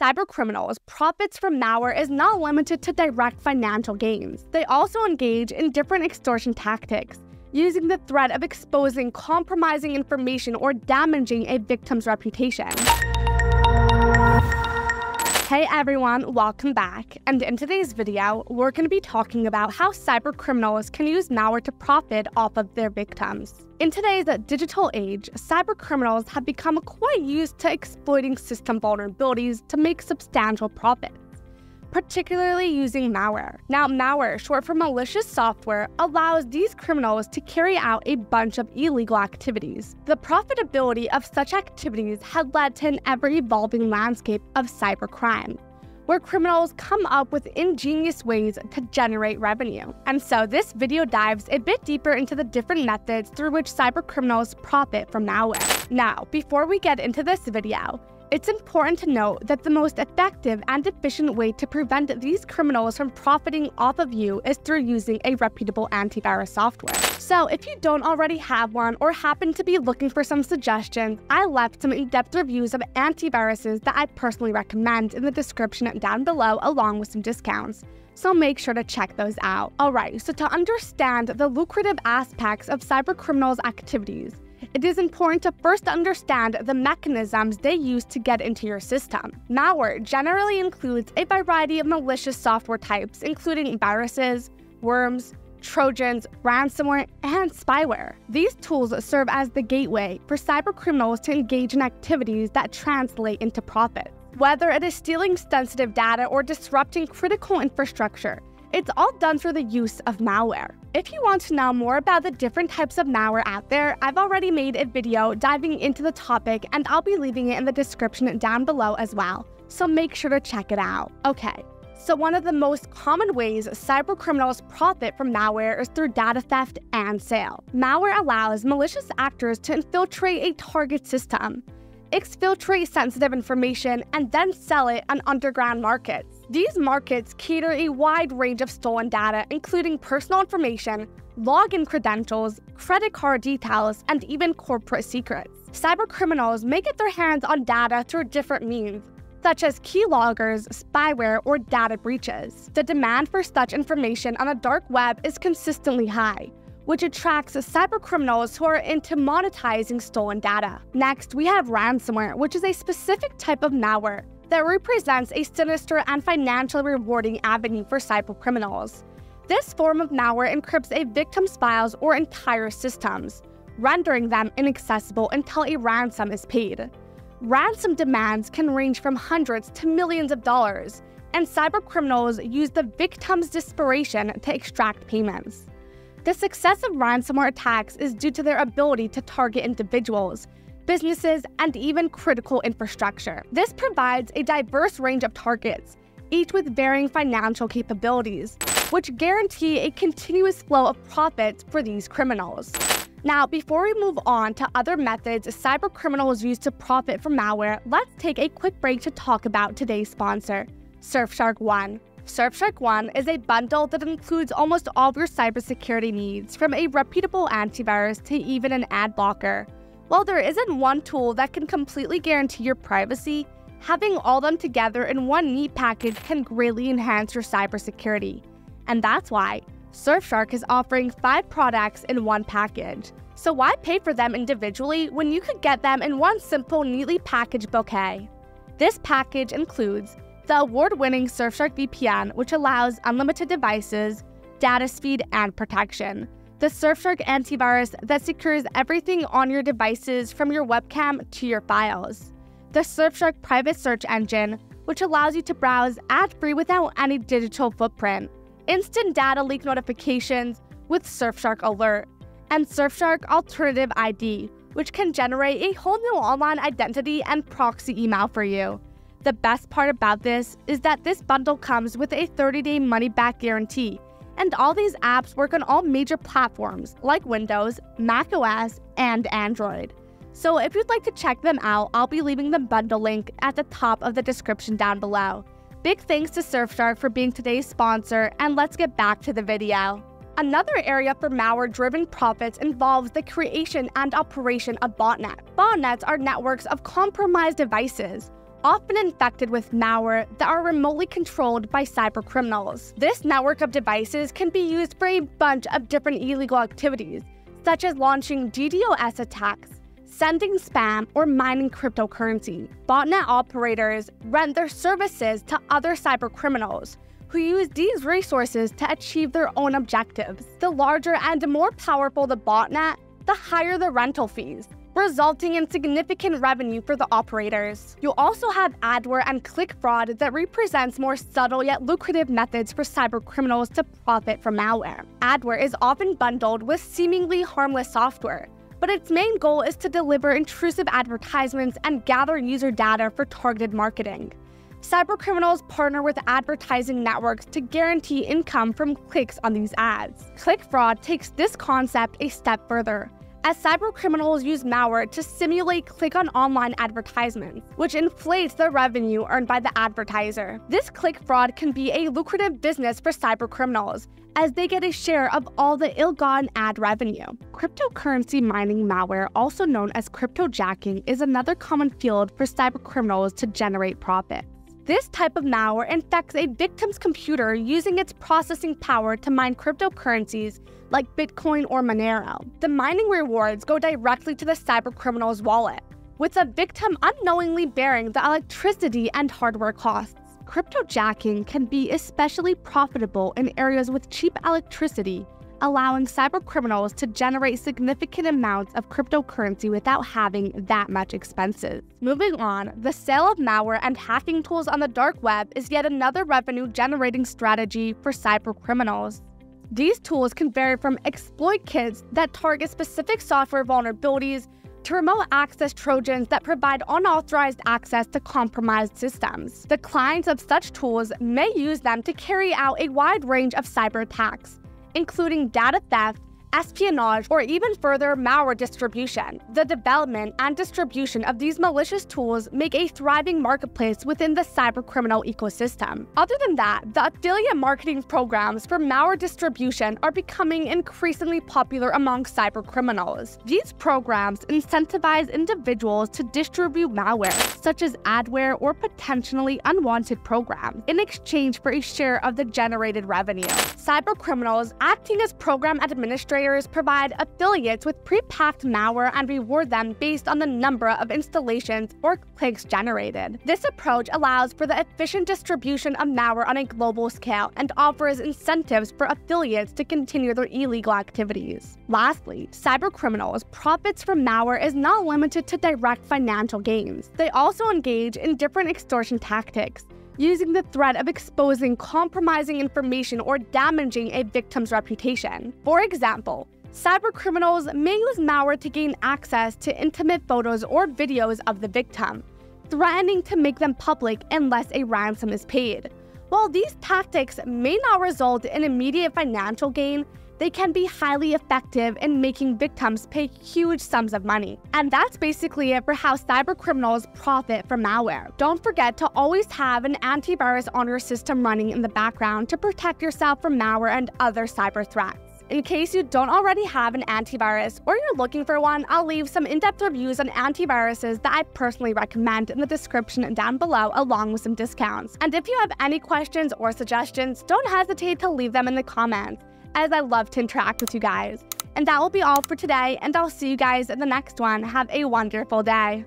Cybercriminals' profits from malware is not limited to direct financial gains. They also engage in different extortion tactics, using the threat of exposing compromising information or damaging a victim's reputation. Hey everyone, welcome back, and in today's video, we're going to be talking about how cybercriminals can use malware to profit off of their victims. In today's digital age, cybercriminals have become quite used to exploiting system vulnerabilities to make substantial profits, particularly using malware. Now, malware, short for malicious software, allows these criminals to carry out a bunch of illegal activities. The profitability of such activities had led to an ever-evolving landscape of cybercrime, where criminals come up with ingenious ways to generate revenue. And so this video dives a bit deeper into the different methods through which cybercriminals profit from malware. Now, before we get into this video, it's important to note that the most effective and efficient way to prevent these criminals from profiting off of you is through using a reputable antivirus software. So if you don't already have one or happen to be looking for some suggestions, I left some in-depth reviews of antiviruses that I personally recommend in the description down below along with some discounts, so make sure to check those out. Alright, so to understand the lucrative aspects of cybercriminals' activities, it is important to first understand the mechanisms they use to get into your system. Malware generally includes a variety of malicious software types, including viruses, worms, Trojans, ransomware, and spyware. These tools serve as the gateway for cybercriminals to engage in activities that translate into profits. Whether it is stealing sensitive data or disrupting critical infrastructure, it's all done through the use of malware. If you want to know more about the different types of malware out there, I've already made a video diving into the topic, and I'll be leaving it in the description down below as well, so make sure to check it out. Okay, so one of the most common ways cybercriminals profit from malware is through data theft and sale. Malware allows malicious actors to infiltrate a target system, exfiltrate sensitive information, and then sell it on underground markets. These markets cater a wide range of stolen data, including personal information, login credentials, credit card details, and even corporate secrets. Cybercriminals may get their hands on data through different means, such as keyloggers, spyware, or data breaches. The demand for such information on a dark web is consistently high, which attracts cybercriminals who are into monetizing stolen data. Next, we have ransomware, which is a specific type of malware that represents a sinister and financially rewarding avenue for cybercriminals. This form of malware encrypts a victim's files or entire systems, rendering them inaccessible until a ransom is paid. Ransom demands can range from hundreds to millions of dollars, and cybercriminals use the victim's desperation to extract payments. The success of ransomware attacks is due to their ability to target individuals, businesses, and even critical infrastructure. This provides a diverse range of targets, each with varying financial capabilities, which guarantee a continuous flow of profits for these criminals. Now, before we move on to other methods cybercriminals use to profit from malware, let's take a quick break to talk about today's sponsor, Surfshark One. Surfshark One is a bundle that includes almost all of your cybersecurity needs, from a reputable antivirus to even an ad blocker. While there isn't one tool that can completely guarantee your privacy, having all them together in one neat package can greatly enhance your cybersecurity. And that's why Surfshark is offering 5 products in one package. So why pay for them individually when you could get them in one simple, neatly packaged bouquet? This package includes the award-winning Surfshark VPN, which allows unlimited devices, data speed, and protection. The Surfshark antivirus that secures everything on your devices from your webcam to your files. The Surfshark private search engine, which allows you to browse ad-free without any digital footprint. Instant data leak notifications with Surfshark Alert. And Surfshark Alternative ID, which can generate a whole new online identity and proxy email for you. The best part about this is that this bundle comes with a 30-day money-back guarantee. And all these apps work on all major platforms like Windows, macOS, and Android. So if you'd like to check them out, I'll be leaving the bundle link at the top of the description down below. Big thanks to Surfshark for being today's sponsor, and let's get back to the video. Another area for malware-driven profits involves the creation and operation of botnets. Botnets are networks of compromised devices, often infected with malware that are remotely controlled by cybercriminals. This network of devices can be used for a bunch of different illegal activities, such as launching DDoS attacks, sending spam, or mining cryptocurrency. Botnet operators rent their services to other cybercriminals, who use these resources to achieve their own objectives. The larger and more powerful the botnet, the higher the rental fees, resulting in significant revenue for the operators. You'll also have adware and click fraud that represents more subtle yet lucrative methods for cybercriminals to profit from malware. Adware is often bundled with seemingly harmless software, but its main goal is to deliver intrusive advertisements and gather user data for targeted marketing. Cybercriminals partner with advertising networks to guarantee income from clicks on these ads. Click fraud takes this concept a step further, as cybercriminals use malware to simulate click-on-online advertisements, which inflates the revenue earned by the advertiser. This click fraud can be a lucrative business for cybercriminals, as they get a share of all the ill-gotten ad revenue. Cryptocurrency mining malware, also known as cryptojacking, is another common field for cybercriminals to generate profits. This type of malware infects a victim's computer using its processing power to mine cryptocurrencies like Bitcoin or Monero. The mining rewards go directly to the cybercriminal's wallet, with the victim unknowingly bearing the electricity and hardware costs. Cryptojacking can be especially profitable in areas with cheap electricity, allowing cybercriminals to generate significant amounts of cryptocurrency without having that much expenses. Moving on, the sale of malware and hacking tools on the dark web is yet another revenue-generating strategy for cybercriminals. These tools can vary from exploit kits that target specific software vulnerabilities to remote access Trojans that provide unauthorized access to compromised systems. The clients of such tools may use them to carry out a wide range of cyber attacks, including data theft, espionage, or even further malware distribution. The development and distribution of these malicious tools make a thriving marketplace within the cybercriminal ecosystem. Other than that, the affiliate marketing programs for malware distribution are becoming increasingly popular among cybercriminals. These programs incentivize individuals to distribute malware, such as adware or potentially unwanted programs, in exchange for a share of the generated revenue. Cybercriminals acting as program administrators provide affiliates with pre-packed malware and reward them based on the number of installations or clicks generated. This approach allows for the efficient distribution of malware on a global scale and offers incentives for affiliates to continue their illegal activities. Lastly, cybercriminals' profits from malware is not limited to direct financial gains. They also engage in different extortion tactics, using the threat of exposing compromising information or damaging a victim's reputation. For example, cybercriminals may use malware to gain access to intimate photos or videos of the victim, threatening to make them public unless a ransom is paid. While these tactics may not result in immediate financial gain, they can be highly effective in making victims pay huge sums of money. And that's basically it for how cybercriminals profit from malware. Don't forget to always have an antivirus on your system running in the background to protect yourself from malware and other cyber threats. In case you don't already have an antivirus or you're looking for one, I'll leave some in-depth reviews on antiviruses that I personally recommend in the description down below, along with some discounts. And if you have any questions or suggestions, don't hesitate to leave them in the comments, as I love to interact with you guys. And that will be all for today, and I'll see you guys in the next one. Have a wonderful day.